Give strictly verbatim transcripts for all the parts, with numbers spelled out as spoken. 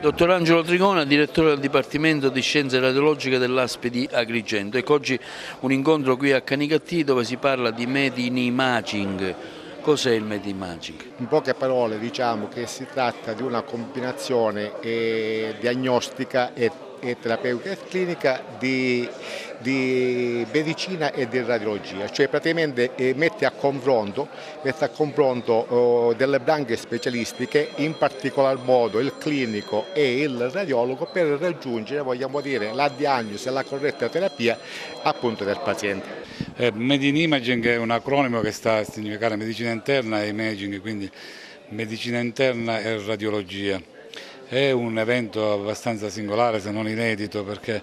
Dottor Angelo Trigona, direttore del Dipartimento di Scienze Radiologiche dell'A S P I di Agrigento. Ecco, oggi un incontro qui a Canicattì dove si parla di Made in Imaging. Cos'è il Made in Imaging? In poche parole diciamo che si tratta di una combinazione eh, diagnostica e, e terapeutica e clinica di, di medicina e di radiologia, cioè praticamente eh, mette a confronto, mette a confronto eh, delle branche specialistiche, in particolar modo il clinico e il radiologo, per raggiungere, vogliamo dire, la diagnosi e la corretta terapia appunto del paziente. Eh, Made in Imaging è un acronimo che sta a significare medicina interna e imaging, quindi medicina interna e radiologia. È un evento abbastanza singolare, se non inedito, perché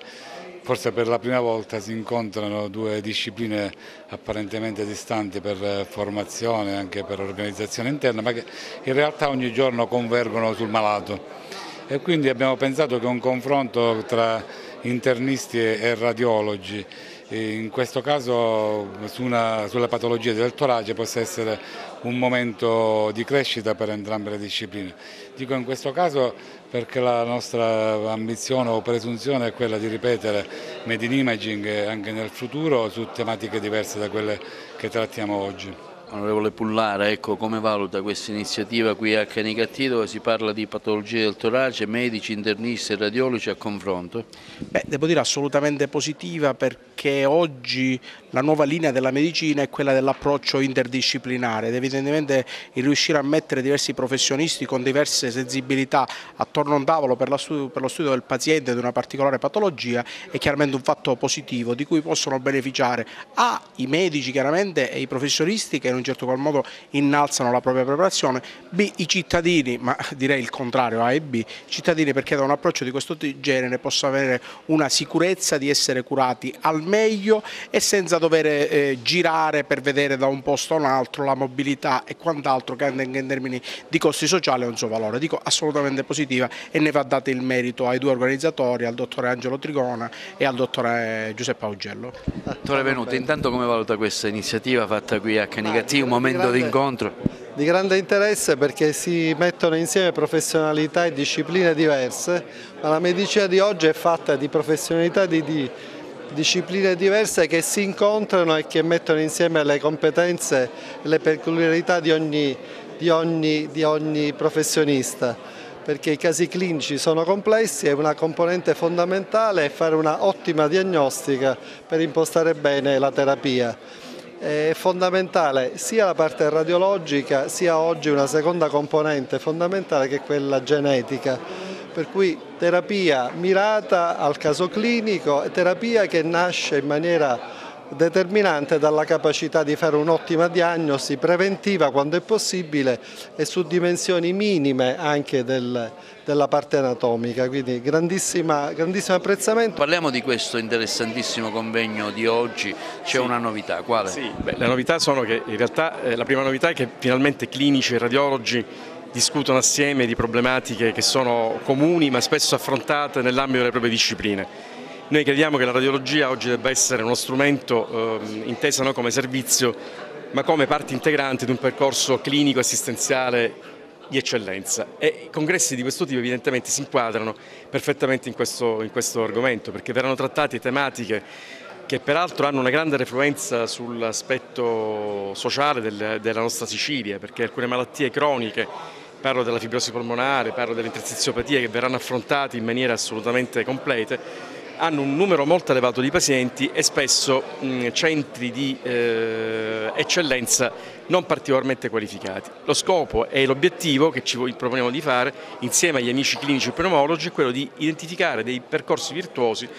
forse per la prima volta si incontrano due discipline apparentemente distanti per formazione e anche per organizzazione interna, ma che in realtà ogni giorno convergono sul malato. E quindi abbiamo pensato che un confronto tra internisti e radiologi, in questo caso su una, sulla patologia del torace, possa essere un momento di crescita per entrambe le discipline. Dico in questo caso perché la nostra ambizione o presunzione è quella di ripetere Made in Imaging anche nel futuro su tematiche diverse da quelle che trattiamo oggi. Onorevole Pullara, ecco, come valuta questa iniziativa qui a Canicattì dove si parla di patologie del torace, medici, internisti e radiologi a confronto? Beh, devo dire assolutamente positiva, perché oggi la nuova linea della medicina è quella dell'approccio interdisciplinare, ed evidentemente il riuscire a mettere diversi professionisti con diverse sensibilità attorno a un tavolo per, la studio, per lo studio del paziente di una particolare patologia è chiaramente un fatto positivo di cui possono beneficiare a i medici chiaramente e i professionisti che in un certo qual modo innalzano la propria preparazione, b i cittadini, ma direi il contrario, A e B, i cittadini, perché da un approccio di questo genere possono avere una sicurezza di essere curati al meglio e senza dover eh, girare per vedere da un posto a un altro, la mobilità e quant'altro, che anche in termini di costi sociali ha un suo valore. Dico assolutamente positiva, e ne va dato il merito ai due organizzatori, al dottore Angelo Trigona e al dottore Giuseppe Augello. Dottore Venuti, intanto come valuta questa iniziativa fatta qui a Canicattì? Sì, un momento di incontro. Di grande interesse, perché si mettono insieme professionalità e discipline diverse, ma la medicina di oggi è fatta di professionalità di, di discipline diverse che si incontrano e che mettono insieme le competenze e le peculiarità di ogni, di ogni, di ogni professionista, perché i casi clinici sono complessi e una componente fondamentale è fare una ottima diagnostica per impostare bene la terapia. È fondamentale sia la parte radiologica, sia oggi una seconda componente fondamentale che è quella genetica, per cui terapia mirata al caso clinico e terapia che nasce in maniera determinante dalla capacità di fare un'ottima diagnosi preventiva quando è possibile e su dimensioni minime anche del, della parte anatomica, quindi grandissima, grandissimo apprezzamento. Parliamo di questo interessantissimo convegno di oggi, c'è sì. Una novità, quale? Sì, beh, le novità sono che in realtà eh, la prima novità è che finalmente clinici e radiologi discutono assieme di problematiche che sono comuni ma spesso affrontate nell'ambito delle proprie discipline. Noi crediamo che la radiologia oggi debba essere uno strumento eh, inteso non come servizio, ma come parte integrante di un percorso clinico assistenziale di eccellenza, e congressi di questo tipo evidentemente si inquadrano perfettamente in questo, in questo argomento, perché verranno trattate tematiche che peraltro hanno una grande refluenza sull'aspetto sociale del, della nostra Sicilia, perché alcune malattie croniche, parlo della fibrosi polmonare, parlo dell'intersiziopatia, che verranno affrontate in maniera assolutamente completa, hanno un numero molto elevato di pazienti e spesso mh, centri di eh, eccellenza non particolarmente qualificati. Lo scopo e l'obiettivo che ci proponiamo di fare insieme agli amici clinici e pneumologi è quello di identificare dei percorsi virtuosi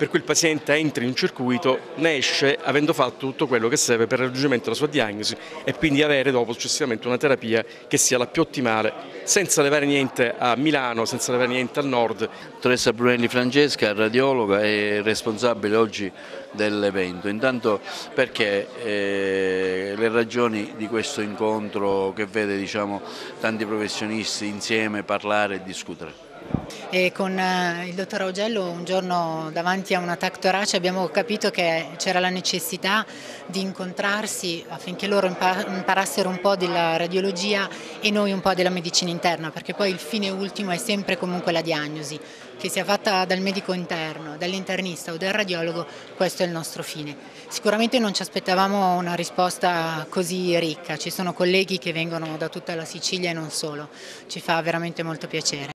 per cui il paziente entra in un circuito, ne esce avendo fatto tutto quello che serve per il raggiungimento della sua diagnosi e quindi avere dopo successivamente una terapia che sia la più ottimale, senza levare niente a Milano, senza levare niente al nord. Teresa Brunelli Francesca, radiologa e responsabile oggi dell'evento. Intanto, perché eh, le ragioni di questo incontro che vede, diciamo, tanti professionisti insieme parlare e discutere? e con il dottor Augello un giorno davanti a un attacco torace abbiamo capito che c'era la necessità di incontrarsi affinché loro imparassero un po' della radiologia e noi un po' della medicina interna, perché poi il fine ultimo è sempre comunque la diagnosi, che sia fatta dal medico interno, dall'internista o dal radiologo, questo è il nostro fine. Sicuramente non ci aspettavamo una risposta così ricca, ci sono colleghi che vengono da tutta la Sicilia e non solo, ci fa veramente molto piacere.